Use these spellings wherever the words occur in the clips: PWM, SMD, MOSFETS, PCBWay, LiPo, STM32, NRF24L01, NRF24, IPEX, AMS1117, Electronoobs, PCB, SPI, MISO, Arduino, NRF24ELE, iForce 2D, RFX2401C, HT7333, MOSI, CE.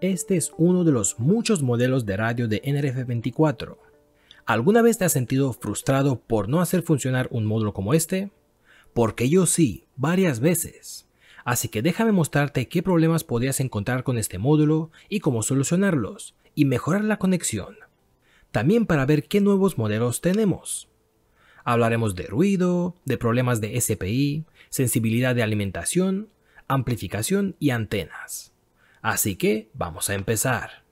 Este es uno de los muchos modelos de radio de NRF24. ¿Alguna vez te has sentido frustrado por no hacer funcionar un módulo como este? Porque yo sí, varias veces. Así que déjame mostrarte qué problemas podrías encontrar con este módulo y cómo solucionarlos y mejorar la conexión. También para ver qué nuevos modelos tenemos. Hablaremos de ruido, de problemas de SPI, sensibilidad de alimentación, amplificación y antenas. Así que vamos a empezar.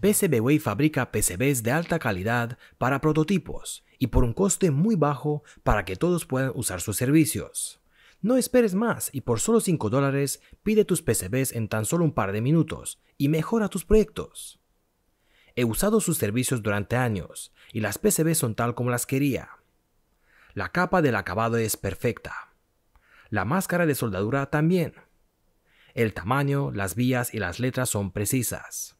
PCBWay fabrica PCBs de alta calidad para prototipos y por un coste muy bajo para que todos puedan usar sus servicios. No esperes más y por solo $5 pide tus PCBs en tan solo un par de minutos y mejora tus proyectos. He usado sus servicios durante años y las PCBs son tal como las quería. La capa del acabado es perfecta. La máscara de soldadura también. El tamaño, las vías y las letras son precisas.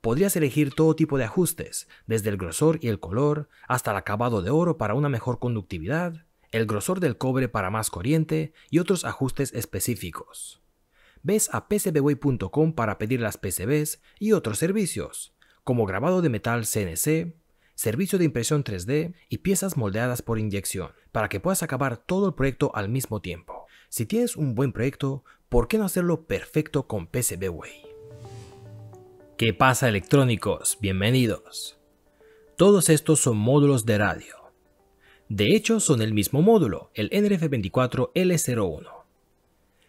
Podrías elegir todo tipo de ajustes, desde el grosor y el color, hasta el acabado de oro para una mejor conductividad, el grosor del cobre para más corriente y otros ajustes específicos. Ves a PCBWay.com para pedir las PCBs y otros servicios, como grabado de metal CNC, servicio de impresión 3D y piezas moldeadas por inyección, para que puedas acabar todo el proyecto al mismo tiempo. Si tienes un buen proyecto, ¿por qué no hacerlo perfecto con PCBWay? ¿Qué pasa, electrónicos? Bienvenidos. Todos estos son módulos de radio. De hecho, son el mismo módulo, el NRF24L01.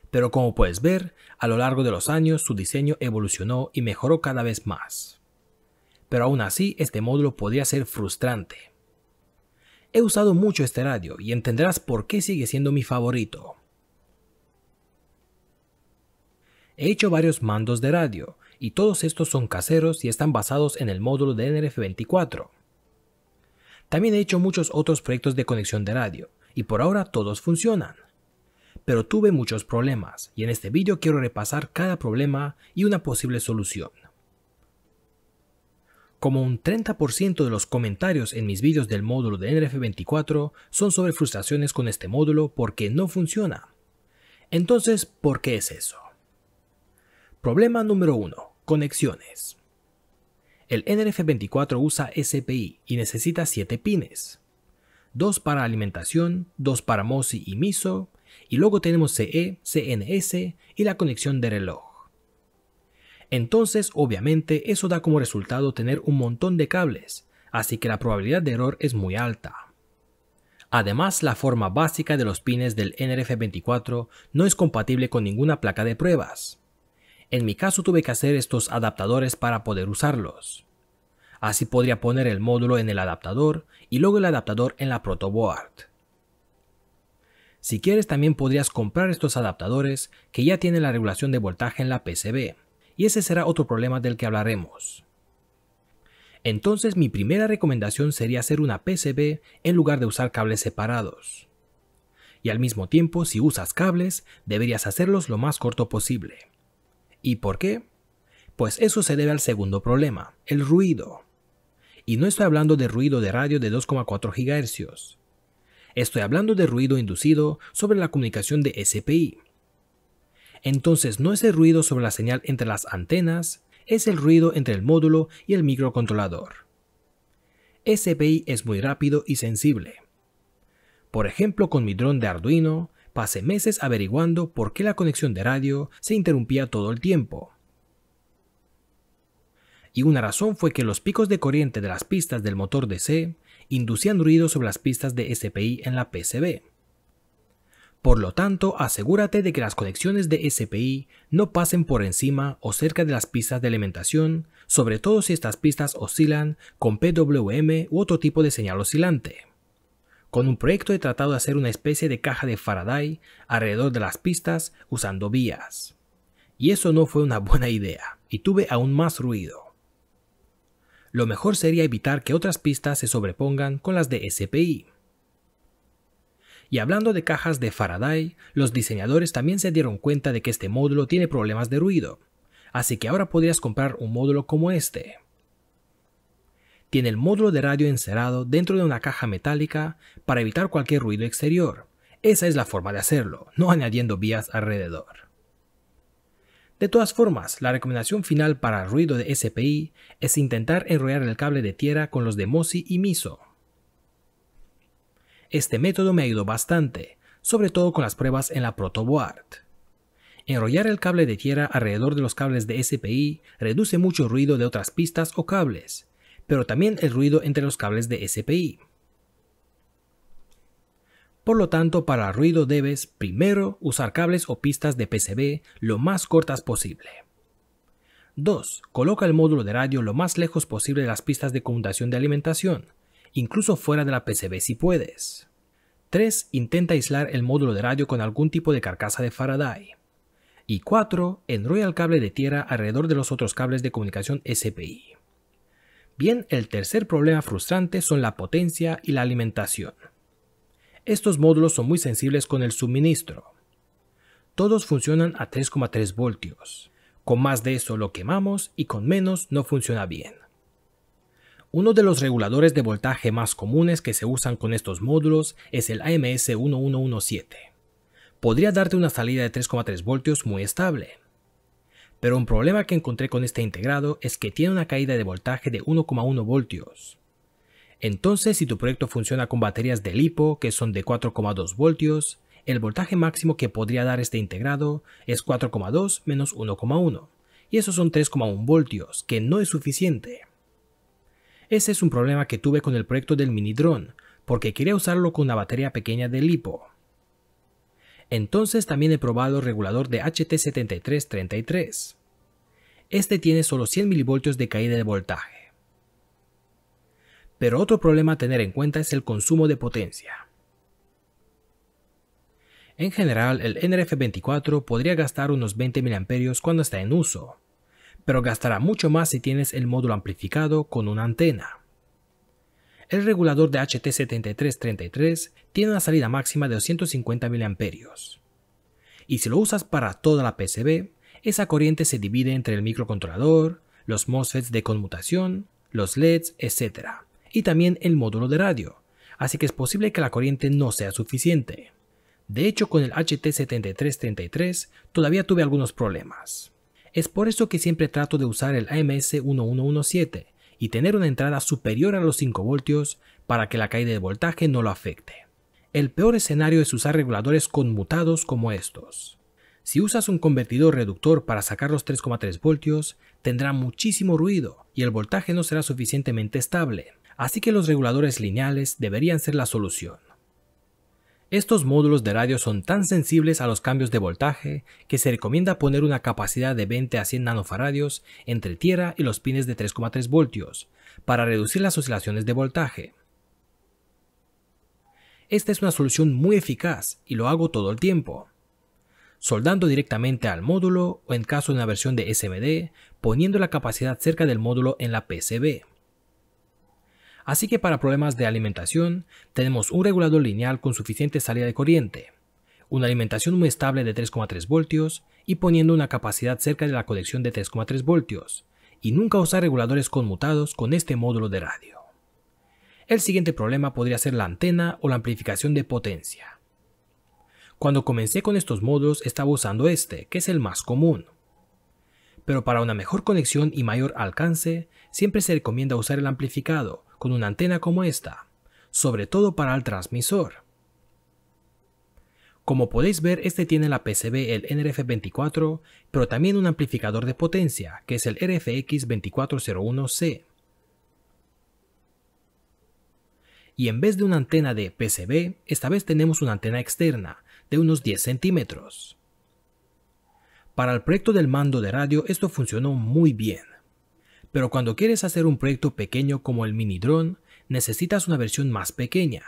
Pero como puedes ver, a lo largo de los años su diseño evolucionó y mejoró cada vez más. Pero aún así, este módulo podría ser frustrante. He usado mucho este radio y entenderás por qué sigue siendo mi favorito. He hecho varios mandos de radio, y todos estos son caseros y están basados en el módulo de NRF24. También he hecho muchos otros proyectos de conexión de radio, y por ahora todos funcionan. Pero tuve muchos problemas, y en este vídeo quiero repasar cada problema y una posible solución. Como un 30% de los comentarios en mis vídeos del módulo de NRF24 son sobre frustraciones con este módulo porque no funciona. Entonces, ¿por qué es eso? Problema número 1. Conexiones. El NRF24 usa SPI y necesita 7 pines. 2 para alimentación, 2 para MOSI y MISO, y luego tenemos CE, CNS y la conexión de reloj. Entonces, obviamente, eso da como resultado tener un montón de cables, así que la probabilidad de error es muy alta. Además, la forma básica de los pines del NRF24 no es compatible con ninguna placa de pruebas. En mi caso tuve que hacer estos adaptadores para poder usarlos. Así podría poner el módulo en el adaptador y luego el adaptador en la protoboard. Si quieres también podrías comprar estos adaptadores que ya tienen la regulación de voltaje en la PCB, y ese será otro problema del que hablaremos. Entonces mi primera recomendación sería hacer una PCB en lugar de usar cables separados. Y al mismo tiempo, si usas cables, deberías hacerlos lo más corto posible. ¿Y por qué? Pues eso se debe al segundo problema, el ruido. Y no estoy hablando de ruido de radio de 2,4 GHz. Estoy hablando de ruido inducido sobre la comunicación de SPI. Entonces no es el ruido sobre la señal entre las antenas, es el ruido entre el módulo y el microcontrolador. SPI es muy rápido y sensible. Por ejemplo, con mi dron de Arduino, pasé meses averiguando por qué la conexión de radio se interrumpía todo el tiempo. Y una razón fue que los picos de corriente de las pistas del motor DC inducían ruido sobre las pistas de SPI en la PCB. Por lo tanto, asegúrate de que las conexiones de SPI no pasen por encima o cerca de las pistas de alimentación, sobre todo si estas pistas oscilan con PWM u otro tipo de señal oscilante. Con un proyecto he tratado de hacer una especie de caja de Faraday alrededor de las pistas usando vías. Y eso no fue una buena idea, y tuve aún más ruido. Lo mejor sería evitar que otras pistas se sobrepongan con las de SPI. Y hablando de cajas de Faraday, los diseñadores también se dieron cuenta de que este módulo tiene problemas de ruido, así que ahora podrías comprar un módulo como este. Tiene el módulo de radio encerrado dentro de una caja metálica para evitar cualquier ruido exterior. Esa es la forma de hacerlo, no añadiendo vías alrededor. De todas formas, la recomendación final para el ruido de SPI es intentar enrollar el cable de tierra con los de MOSI y MISO. Este método me ayudó bastante, sobre todo con las pruebas en la protoboard. Enrollar el cable de tierra alrededor de los cables de SPI reduce mucho el ruido de otras pistas o cables, pero también el ruido entre los cables de SPI. Por lo tanto, para ruido debes, primero, usar cables o pistas de PCB lo más cortas posible. 2. Coloca el módulo de radio lo más lejos posible de las pistas de conmutación de alimentación, incluso fuera de la PCB si puedes. 3. Intenta aislar el módulo de radio con algún tipo de carcasa de Faraday. Y 4. Enrolla el cable de tierra alrededor de los otros cables de comunicación SPI. Bien, el tercer problema frustrante son la potencia y la alimentación. Estos módulos son muy sensibles con el suministro. Todos funcionan a 3,3 voltios. Con más de eso lo quemamos y con menos no funciona bien. Uno de los reguladores de voltaje más comunes que se usan con estos módulos es el AMS1117. Podría darte una salida de 3,3 voltios muy estable. Pero un problema que encontré con este integrado es que tiene una caída de voltaje de 1,1 voltios. Entonces, si tu proyecto funciona con baterías de LiPo, que son de 4,2 voltios, el voltaje máximo que podría dar este integrado es 4,2 menos 1,1, y esos son 3,1 voltios, que no es suficiente. Ese es un problema que tuve con el proyecto del mini dron, porque quería usarlo con una batería pequeña de LiPo. Entonces también he probado el regulador de HT7333. Este tiene solo 100 mV de caída de voltaje. Pero otro problema a tener en cuenta es el consumo de potencia. En general, el NRF24 podría gastar unos 20 mA cuando está en uso, pero gastará mucho más si tienes el módulo amplificado con una antena. El regulador de HT7333 tiene una salida máxima de 250 mA, y si lo usas para toda la PCB, esa corriente se divide entre el microcontrolador, los MOSFETs de conmutación, los LEDs, etc., y también el módulo de radio, así que es posible que la corriente no sea suficiente. De hecho, con el HT7333 todavía tuve algunos problemas. Es por eso que siempre trato de usar el AMS1117 y tener una entrada superior a los 5 voltios para que la caída de voltaje no lo afecte. El peor escenario es usar reguladores conmutados como estos. Si usas un convertidor reductor para sacar los 3,3 voltios, tendrá muchísimo ruido y el voltaje no será suficientemente estable. Así que los reguladores lineales deberían ser la solución. Estos módulos de radio son tan sensibles a los cambios de voltaje que se recomienda poner una capacidad de 20 a 100 nanofaradios entre tierra y los pines de 3,3 voltios para reducir las oscilaciones de voltaje. Esta es una solución muy eficaz y lo hago todo el tiempo. Soldando directamente al módulo o en caso de una versión de SMD, poniendo la capacidad cerca del módulo en la PCB. Así que para problemas de alimentación, tenemos un regulador lineal con suficiente salida de corriente, una alimentación muy estable de 3,3 voltios y poniendo una capacidad cerca de la conexión de 3,3 voltios, y nunca usar reguladores conmutados con este módulo de radio. El siguiente problema podría ser la antena o la amplificación de potencia. Cuando comencé con estos módulos estaba usando este, que es el más común. Pero para una mejor conexión y mayor alcance, siempre se recomienda usar el amplificado, con una antena como esta, sobre todo para el transmisor. Como podéis ver, este tiene la PCB el NRF24, pero también un amplificador de potencia, que es el RFX2401C. Y en vez de una antena de PCB, esta vez tenemos una antena externa, de unos 10 centímetros. Para el proyecto del mando de radio, esto funcionó muy bien. Pero cuando quieres hacer un proyecto pequeño como el mini dron, necesitas una versión más pequeña.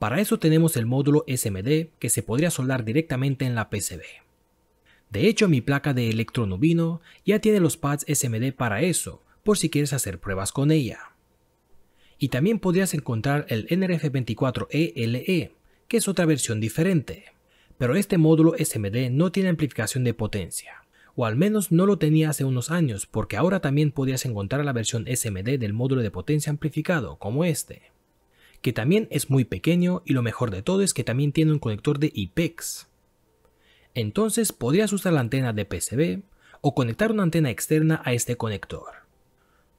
Para eso tenemos el módulo SMD que se podría soldar directamente en la PCB. De hecho, mi placa de Electronoobs ya tiene los pads SMD para eso, por si quieres hacer pruebas con ella. Y también podrías encontrar el NRF24ELE, que es otra versión diferente. Pero este módulo SMD no tiene amplificación de potencia. o al menos no lo tenía hace unos años, porque ahora también podías encontrar la versión SMD del módulo de potencia amplificado, como este, que también es muy pequeño y lo mejor de todo es que también tiene un conector de IPEX. Entonces podrías usar la antena de PCB o conectar una antena externa a este conector.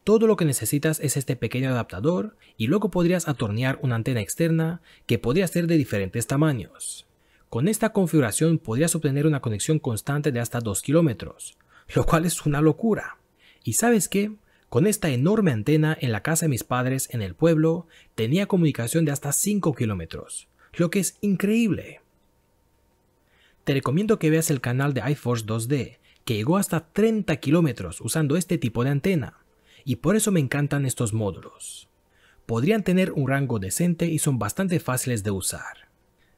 Todo lo que necesitas es este pequeño adaptador y luego podrías atornear una antena externa que podría ser de diferentes tamaños. Con esta configuración podrías obtener una conexión constante de hasta 2 kilómetros, lo cual es una locura. ¿Y sabes qué? Con esta enorme antena en la casa de mis padres en el pueblo tenía comunicación de hasta 5 kilómetros, lo que es increíble. Te recomiendo que veas el canal de iForce 2D, que llegó hasta 30 kilómetros usando este tipo de antena, y por eso me encantan estos módulos. Podrían tener un rango decente y son bastante fáciles de usar.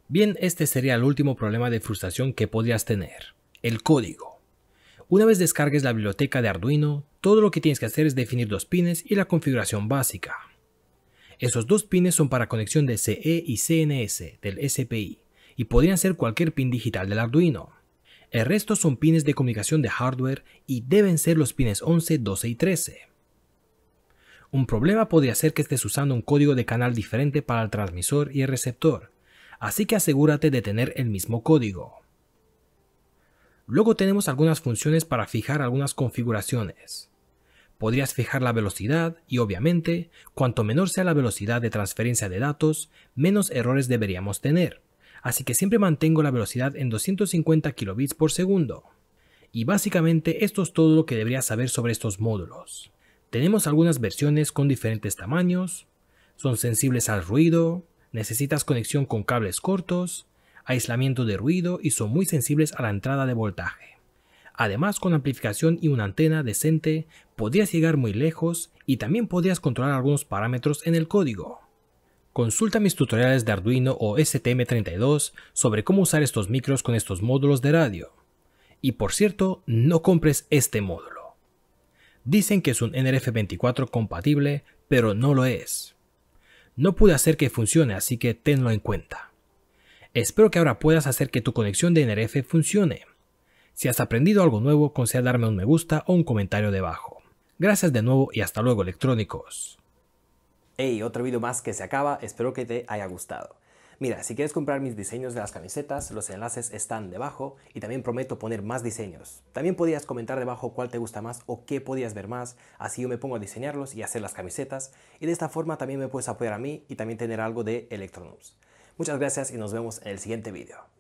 Bien, este sería el último problema de frustración que podrías tener, el código. Una vez descargues la biblioteca de Arduino, todo lo que tienes que hacer es definir dos pines y la configuración básica. Esos dos pines son para conexión de CE y CNS del SPI, y podrían ser cualquier pin digital del Arduino. El resto son pines de comunicación de hardware y deben ser los pines 11, 12 y 13. Un problema podría ser que estés usando un código de canal diferente para el transmisor y el receptor, así que asegúrate de tener el mismo código. Luego tenemos algunas funciones para fijar algunas configuraciones. Podrías fijar la velocidad y obviamente, cuanto menor sea la velocidad de transferencia de datos, menos errores deberíamos tener. Así que siempre mantengo la velocidad en 250 kilobits por segundo. Y básicamente esto es todo lo que deberías saber sobre estos módulos. Tenemos algunas versiones con diferentes tamaños, son sensibles al ruido, necesitas conexión con cables cortos, aislamiento de ruido y son muy sensibles a la entrada de voltaje. Además, con amplificación y una antena decente, podrías llegar muy lejos y también podrías controlar algunos parámetros en el código. Consulta mis tutoriales de Arduino o STM32 sobre cómo usar estos micros con estos módulos de radio. Y por cierto, no compres este módulo. Dicen que es un NRF24 compatible, pero no lo es. No pude hacer que funcione, así que tenlo en cuenta. Espero que ahora puedas hacer que tu conexión de NRF funcione. Si has aprendido algo nuevo, considera darme un me gusta o un comentario debajo. Gracias de nuevo y hasta luego, electrónicos. Hey, otro video más que se acaba, espero que te haya gustado. Mira, si quieres comprar mis diseños de las camisetas, los enlaces están debajo y también prometo poner más diseños. También podrías comentar debajo cuál te gusta más o qué podías ver más, así yo me pongo a diseñarlos y hacer las camisetas y de esta forma también me puedes apoyar a mí y también tener algo de Electronoobs. Muchas gracias y nos vemos en el siguiente video.